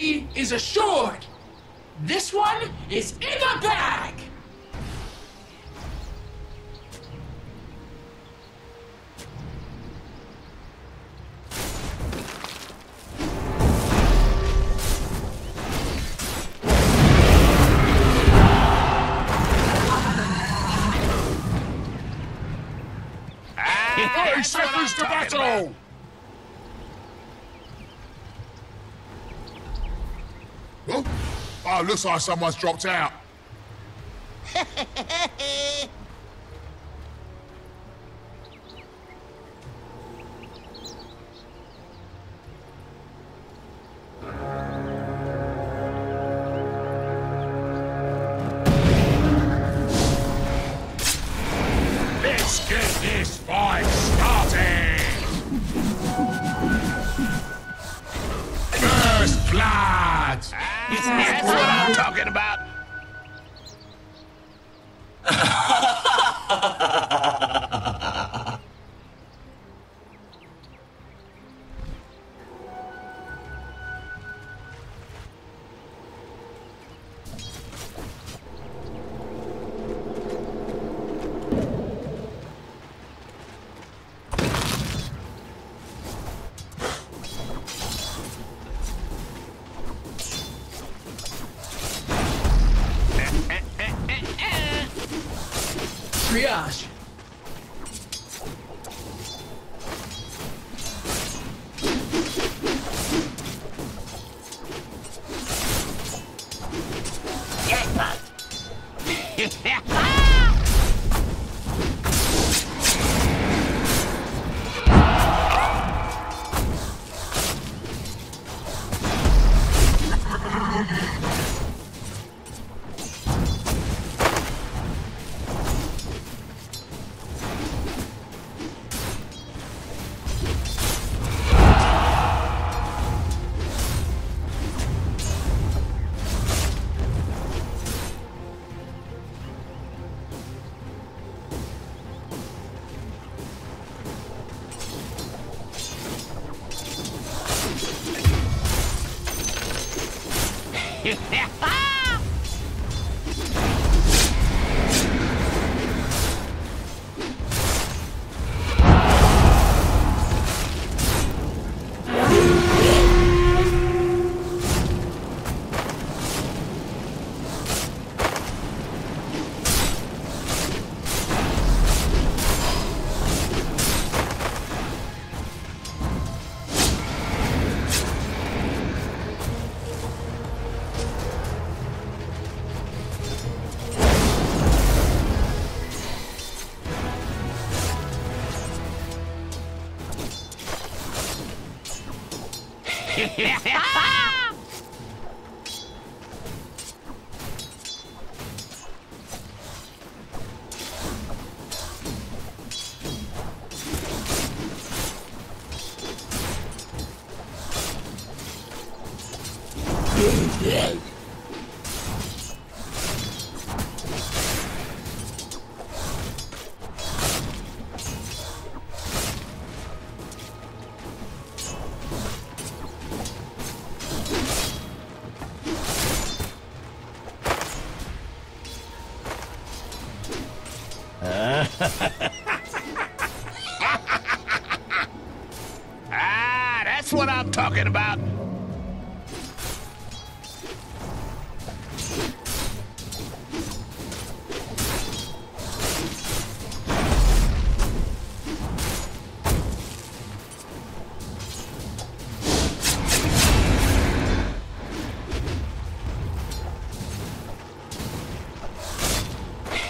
is assured. This one is in the bag. He suffers the battle! Oh, oh, looks like someone's dropped out. Let's get this fight started! First blood! That's what I'm talking about! Triage. Jackpot. That's what I'm talking about.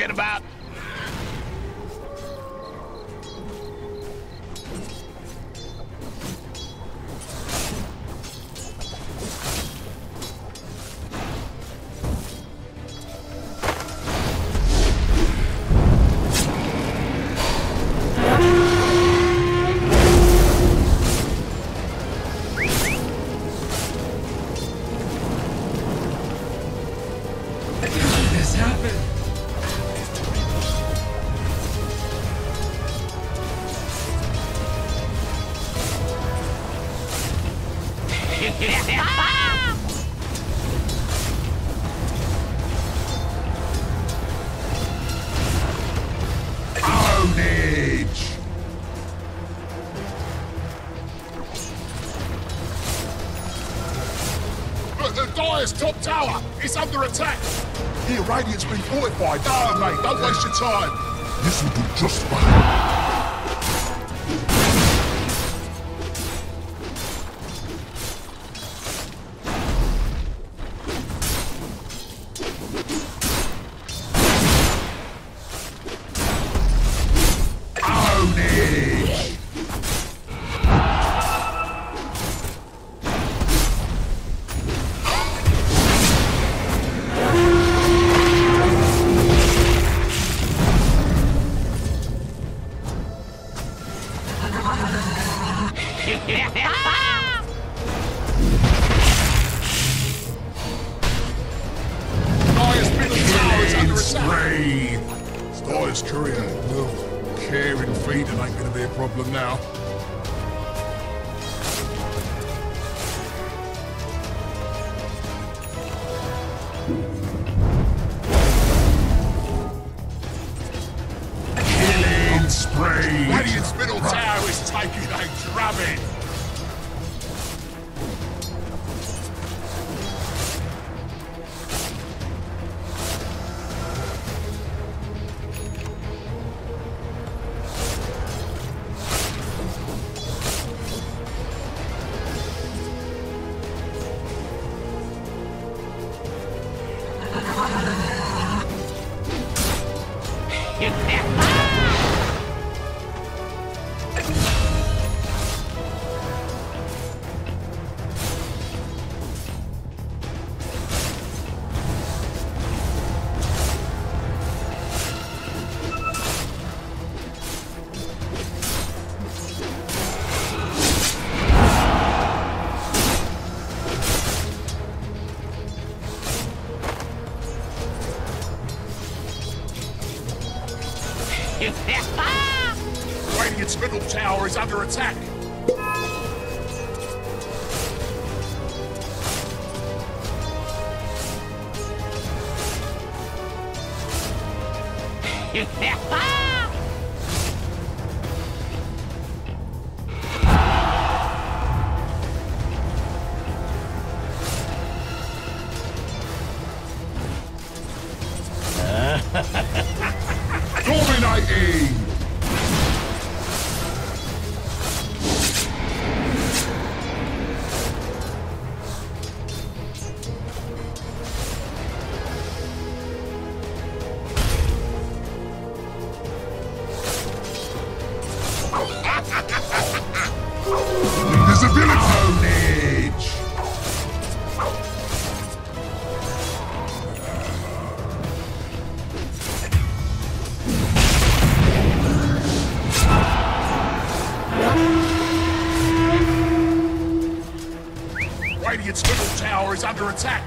talking about? Top tower is under attack. Here, Radiance being fortified. No, mate, don't waste your time. This will do just fine. Radiant's middle tower is under attack. Radiant's middle tower is under attack.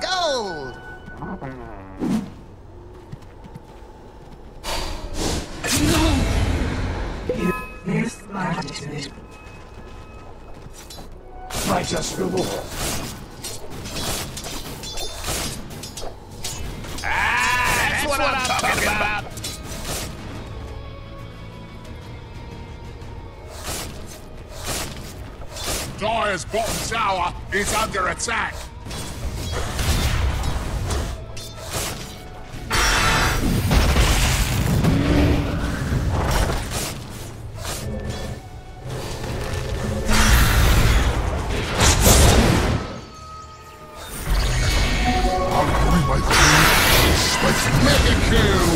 Gold! No! You're smart to it. My just reward. That's what I'm talking about. Dire's bottom tower is under attack. I'll my food. Mega kill!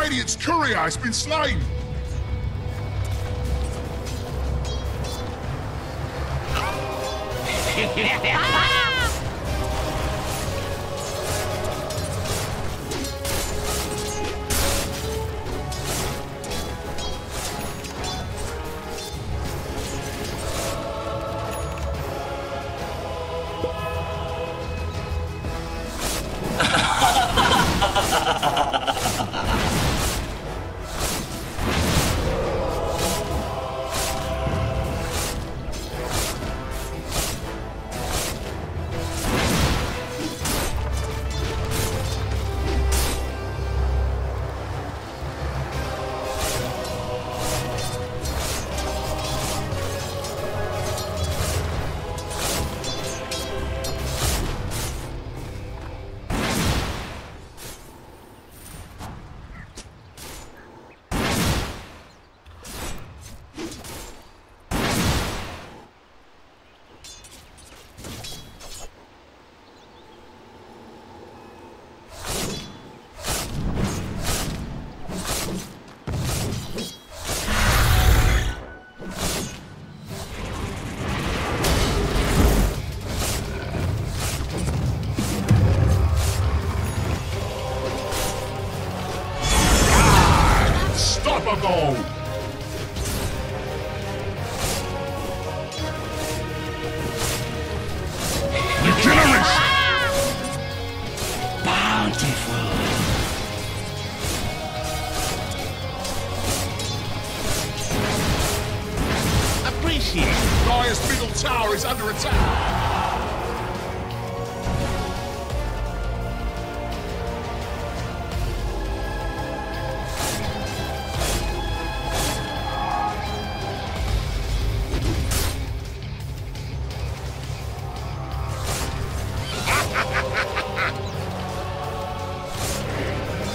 Radiance Curia has been slain! Dyer's middle tower is under attack!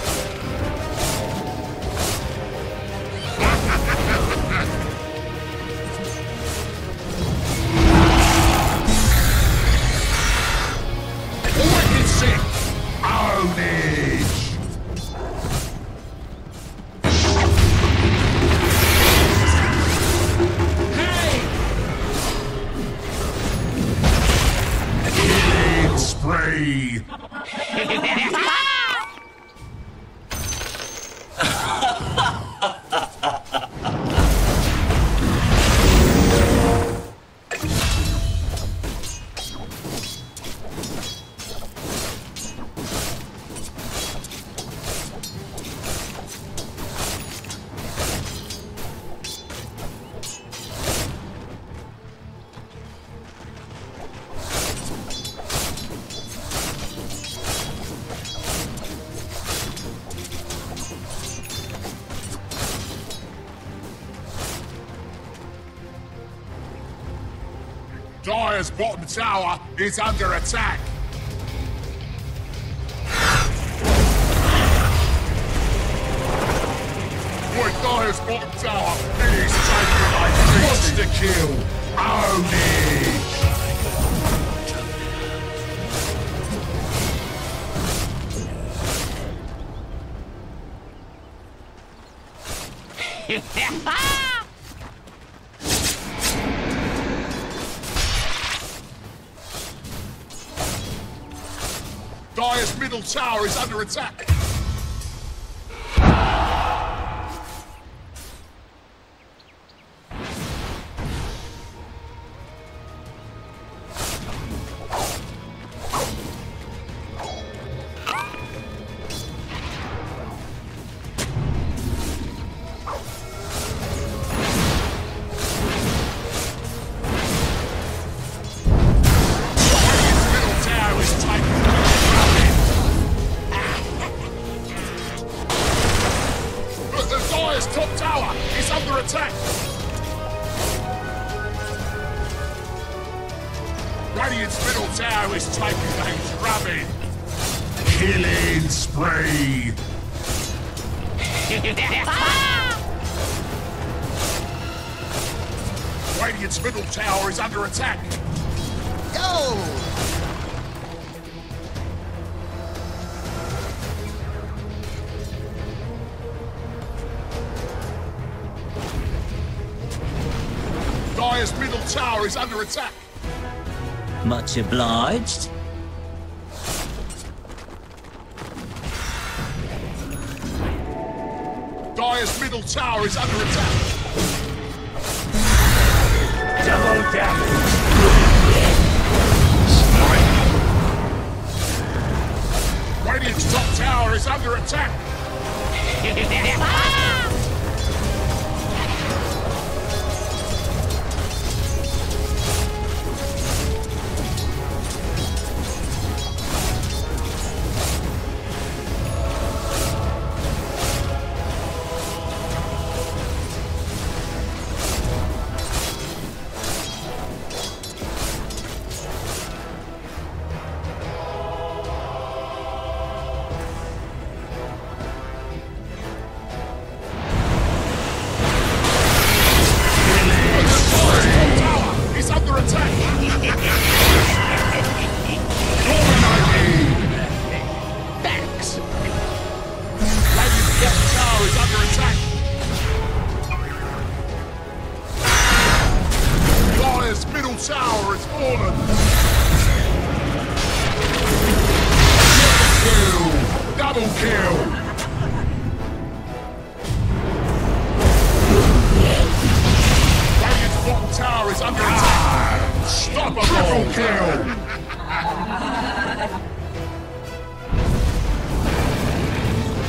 Dyer's bottom tower is under attack. Boy, Dyer's bottom tower is taken by monster kill. Ownage. Dyer's middle tower is under attack. attack! Radiant's middle tower is taken out rabid! Killing spree! Radiant's middle tower is under attack! Go! Dire's middle tower is under attack. Much obliged. Dire's middle tower is under attack. Double damage. Radiant's top tower is under attack. Tower has fallen! Kill! Double kill! Radiant's bottom tower is under attack! Stop a triple kill!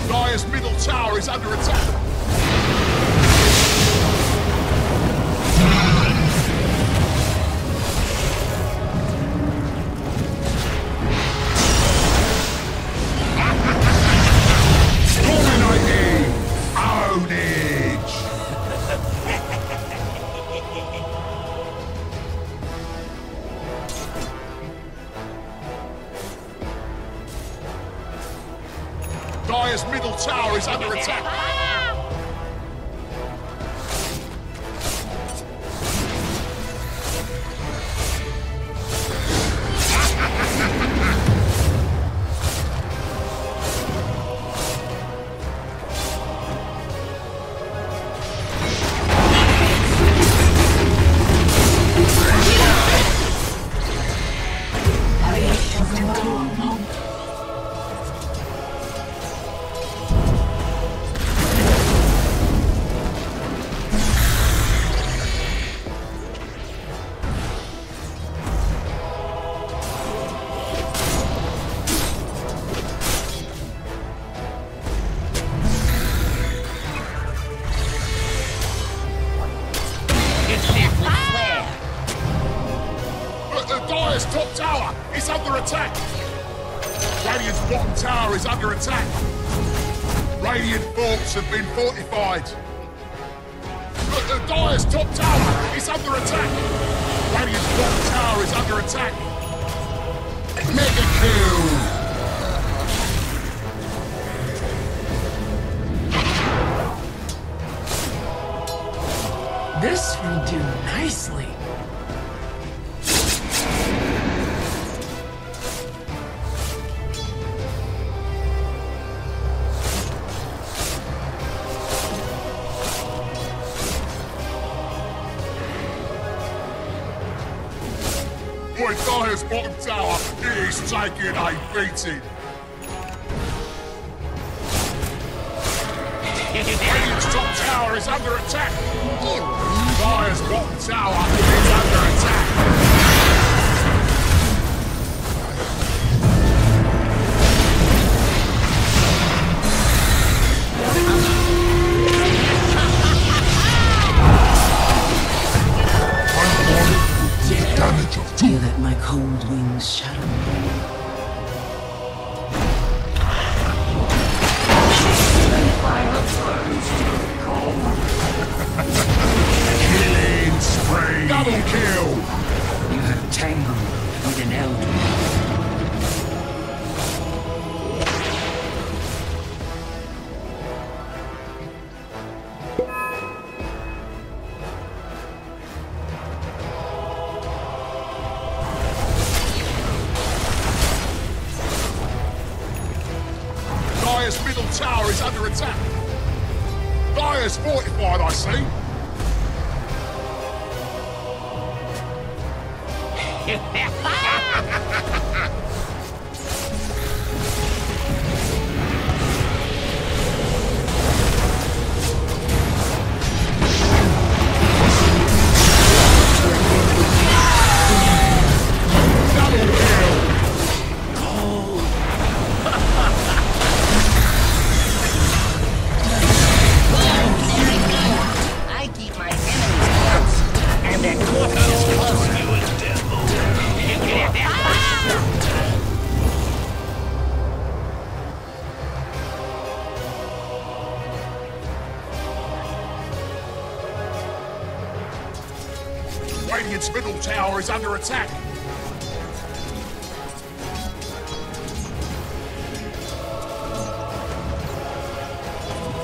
Dire's middle tower is under attack! Dire's middle tower is under attack. Dire's top tower is under attack! Radiant's bottom tower is under attack! Radiant forts have been fortified! Dire's top tower is under attack! Radiant's bottom tower is under attack! Mega kill! This will do nicely! Boy, Dire's bottom tower is taking a beating. Radiant's top tower is under attack. Dire's bottom tower is under that my cold wings shadow me. under attack. Dyer's fortified, I see. Radiant's middle tower is under attack.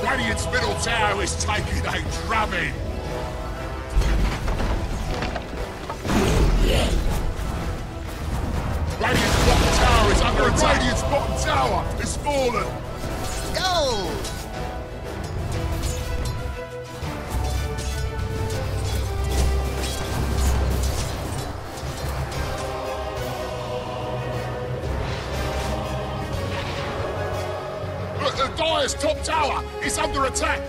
Radiant's middle tower is taking a drubbing. Radiant's bottom tower is under attack. Radiant's bottom tower is fallen. Go! Dyer's top tower is under attack.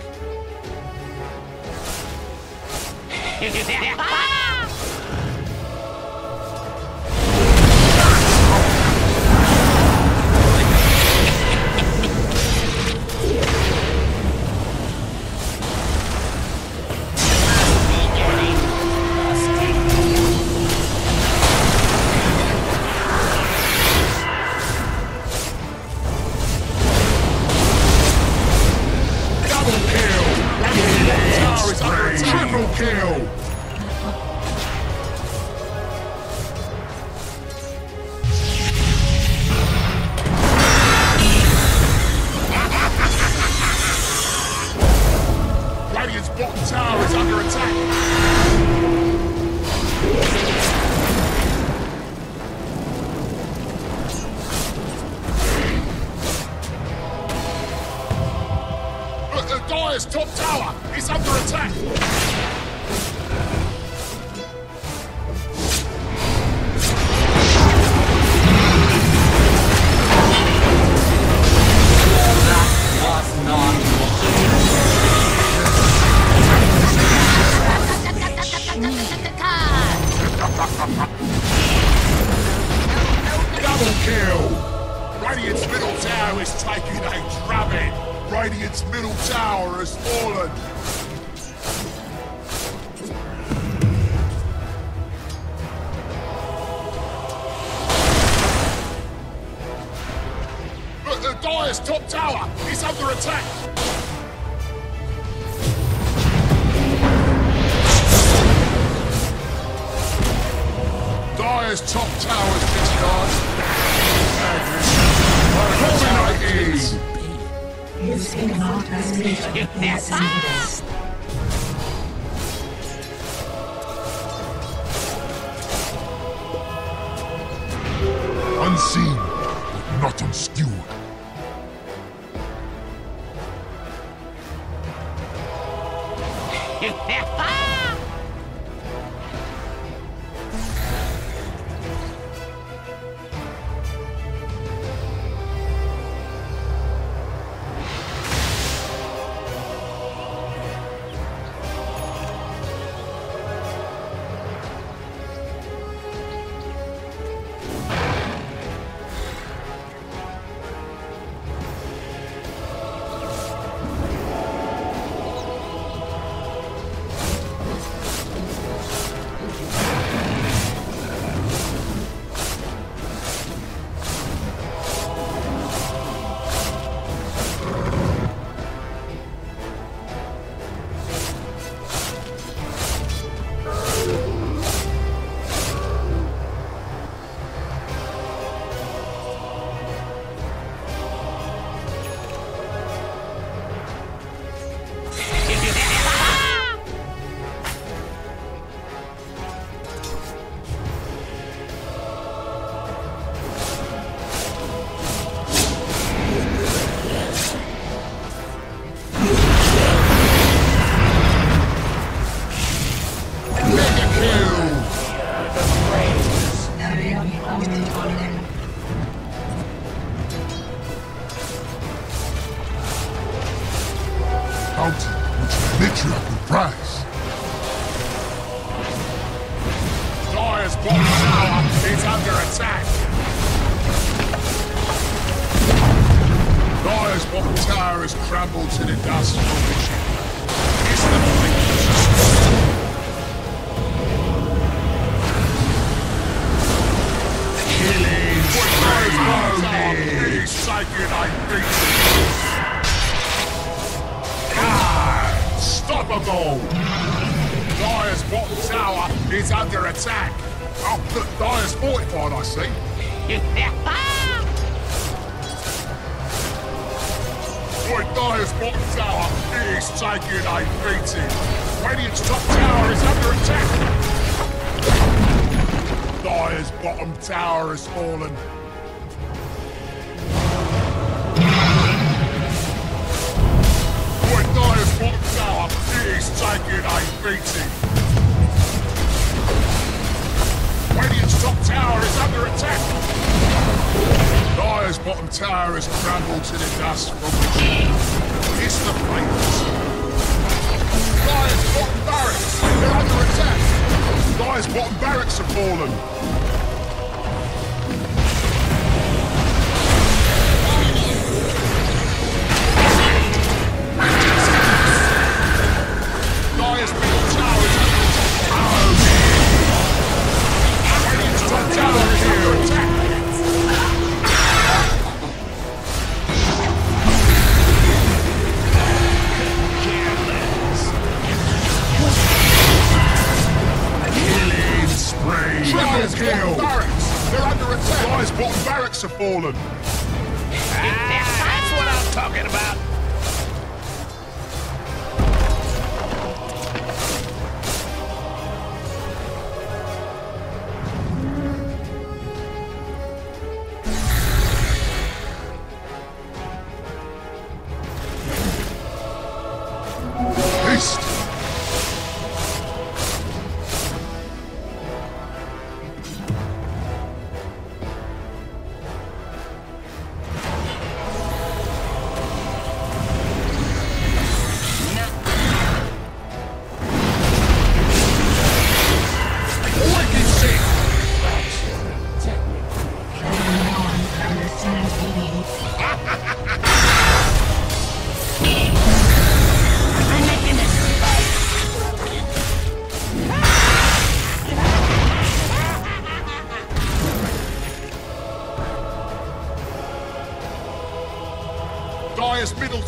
Dyer's top tower is under attack! Double kill! Radiant's middle tower is taking a drubbing! Radiant's middle tower has fallen. Look, Dyer's top tower is under attack. Dyer's top tower is discharged. Dominated. His not as nature is in this. Unseen, but not obscured. Tower is under attack.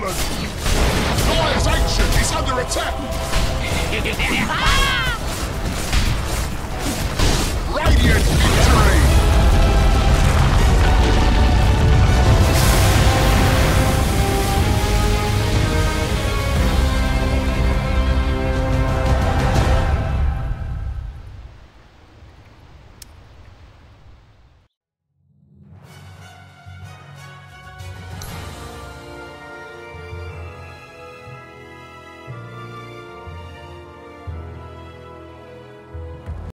fallen! Gaia's ancient is under attack! Radiant victory!